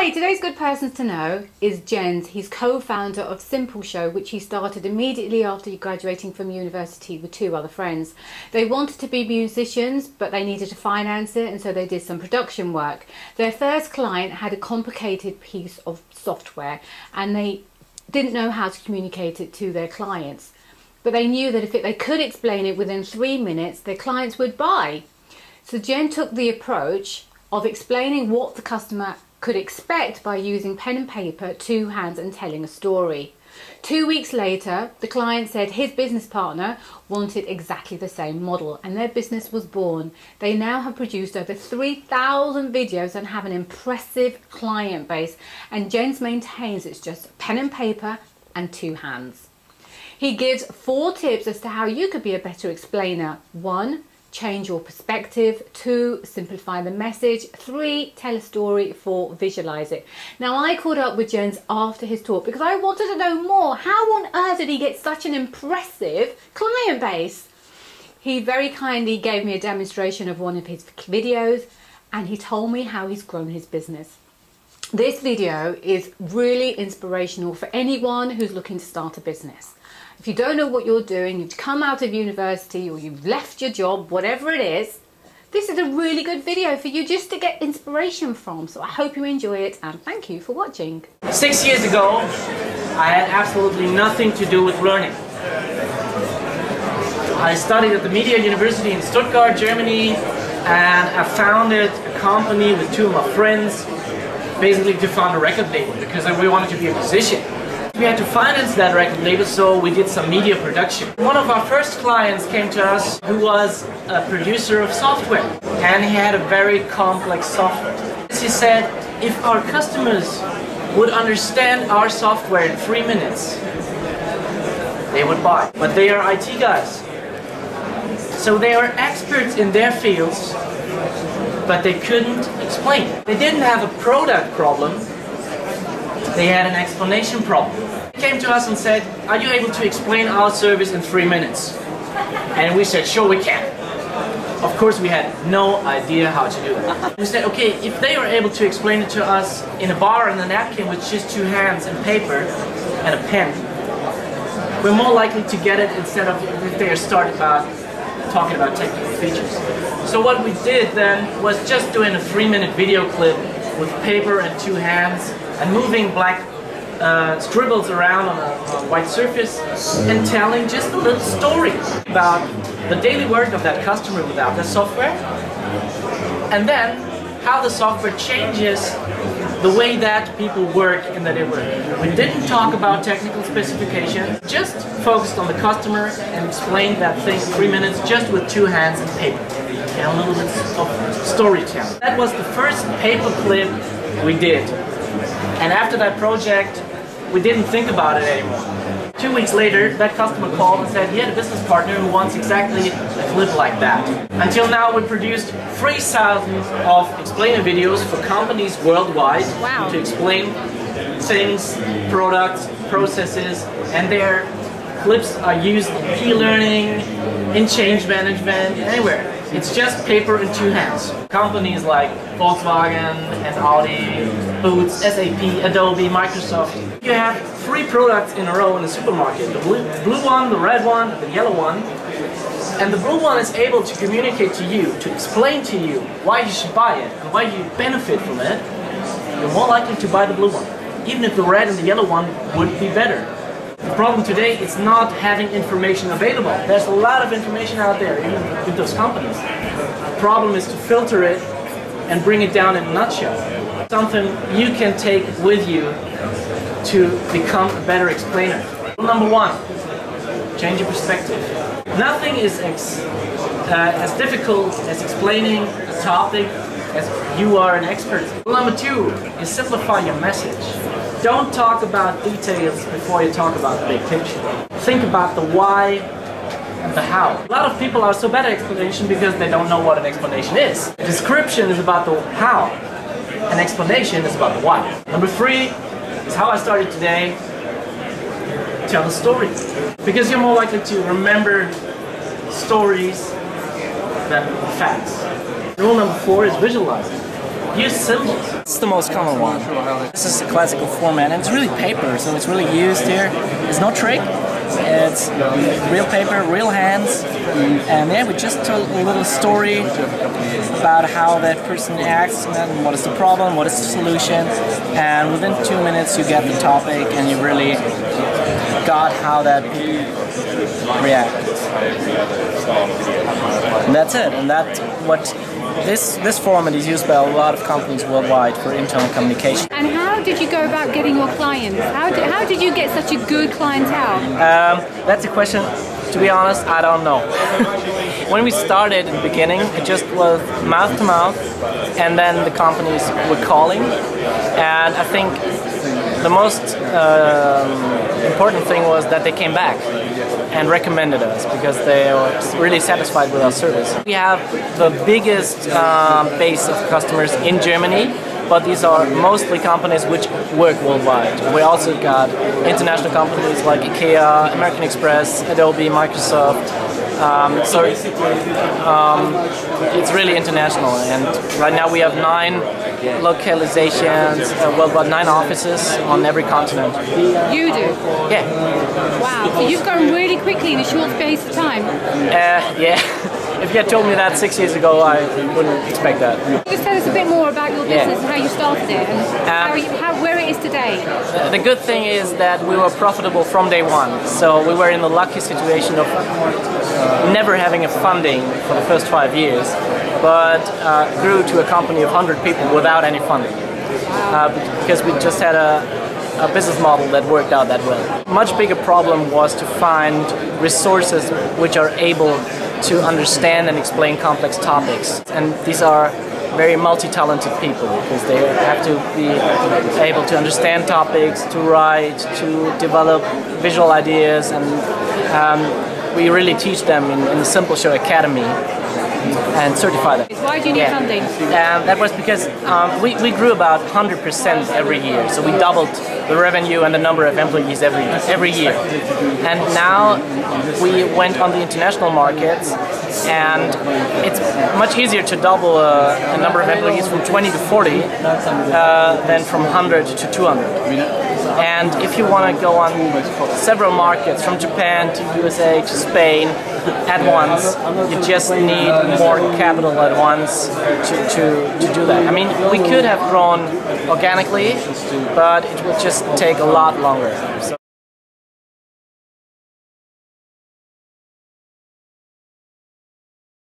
Hi, today's good person to know is Jens. He's co-founder of Simpleshow, which he started immediately after graduating from university with two other friends. They wanted to be musicians, but they needed to finance it, and so they did some production work. Their first client had a complicated piece of software, and they didn't know how to communicate it to their clients. But they knew that if they could explain it within 3 minutes, their clients would buy. So Jens took the approach of explaining what the customer could expect by using pen and paper, two hands, and telling a story. 2 weeks later, the client said his business partner wanted exactly the same model, and their business was born. They now have produced over 3,000 videos and have an impressive client base, and Jens maintains it's just pen and paper and two hands. He gives 4 tips as to how you could be a better explainer. 1. Change your perspective. 2, simplify the message. 3, tell a story. 4, visualize it. Now, I caught up with Jens after his talk because I wanted to know more. How on earth did he get such an impressive client base? He very kindly gave me a demonstration of one of his videos, and he told me how he's grown his business. This video is really inspirational for anyone who's looking to start a business. If you don't know what you're doing, you've come out of university or you've left your job, whatever it is, this is a really good video for you just to get inspiration from. So I hope you enjoy it, and thank you for watching. 6 years ago, I had absolutely nothing to do with learning. I studied at the Media University in Stuttgart, Germany, and I founded a company with two of my friends, basically to found a record label because we wanted to be a musician. We had to finance that record label, so we did some media production. One of our first clients came to us who was a producer of software, and he had a very complex software. He said, if our customers would understand our software in 3 minutes, they would buy. But they are IT guys, so they are experts in their fields, but they couldn't explain. They didn't have a product problem. They had an explanation problem. They came to us and said, are you able to explain our service in 3 minutes? And we said, sure we can. Of course we had no idea how to do that. We said, okay, if they were able to explain it to us in a bar and a napkin with just two hands and paper and a pen, we're more likely to get it instead of if they start about talking about technical features. So what we did then was just doing a 3-minute video clip with paper and two hands, and moving black scribbles around on a white surface, and telling just a little story about the daily work of that customer without the software, and then how the software changes the way that people work and that they work. We didn't talk about technical specification, just focused on the customer and explained that thing in 3 minutes just with two hands and paper, and a little bit of storytelling. That was the first paper clip we did. And after that project, we didn't think about it anymore. 2 weeks later, that customer called and said he had a business partner who wants exactly a clip like that. Until now, we produced 3,000 of explainer videos for companies worldwide. Wow. To explain things, products, processes, and their clips are used in e-learning, in change management, anywhere. It's just paper and two hands. Companies like Volkswagen and Audi, Boots, SAP, Adobe, Microsoft. You have 3 products in a row in the supermarket. The blue one, the red one, the yellow one. And the blue one is able to communicate to you, to explain to you why you should buy it and why you benefit from it. You're more likely to buy the blue one, even if the red and the yellow one would be better. The problem today is not having information available. There's a lot of information out there, even with those companies. The problem is to filter it and bring it down in a nutshell. Something you can take with you to become a better explainer. Rule number 1, change your perspective. Nothing is as difficult as explaining a topic as you are an expert. Rule number 2 is simplify your message. Don't talk about details before you talk about the big picture. Think about the why and the how. A lot of people are so bad at explanation because they don't know what an explanation is. A description is about the how. An explanation is about the why. Number 3 is how I started today. Tell a story. Because you're more likely to remember stories than facts. Rule number 4 is visualizing. Use symbols. It's the most common one. This is a classical format, and it's really paper, so it's really used here. It's no trick. It's real paper, real hands, and yeah, we just tell a little story about how that person acts, and what is the problem, what is the solution, and within 2 minutes you get the topic, and you really got how that reacts. And that's it, and that's what this format is used by a lot of companies worldwide for internal communication. And how did you go about getting your clients? How did you get such a good clientele? That's a question, to be honest, I don't know. When we started in the beginning, it just was mouth to mouth, and then the companies were calling, and I think the most important thing was that they came back and recommended us because they were really satisfied with our service. We have the biggest base of customers in Germany, but these are mostly companies which work worldwide. We also got international companies like IKEA, American Express, Adobe, Microsoft. It's really international, and right now we have 9 localizations, well, about 9 offices on every continent. You do? Yeah. Wow, so you've grown really quickly in a short space of time. Yeah. If you had told me that 6 years ago, I wouldn't expect that. Just tell us a bit more about your business and how you started it, and where it is today. The good thing is that we were profitable from day one, so we were in the lucky situation of never having a funding for the first 5 years, but grew to a company of 100 people without any funding, because we just had a business model that worked out that well. Much bigger problem was to find resources which are able to understand and explain complex topics, and these are very multi-talented people because they have to be able to understand topics, to write, to develop visual ideas, and we really teach them in the Simpleshow Academy and certify them. Why do you need funding? That was because we grew about 100% every year, so we doubled the revenue and the number of employees every year. And now we went on the international markets, and it's much easier to double a number of employees from 20 to 40 than from 100 to 200. And if you want to go on several markets, from Japan to USA to Spain, at once, you just need more capital at once to do that. I mean, we could have grown organically, but it would just take a lot longer. So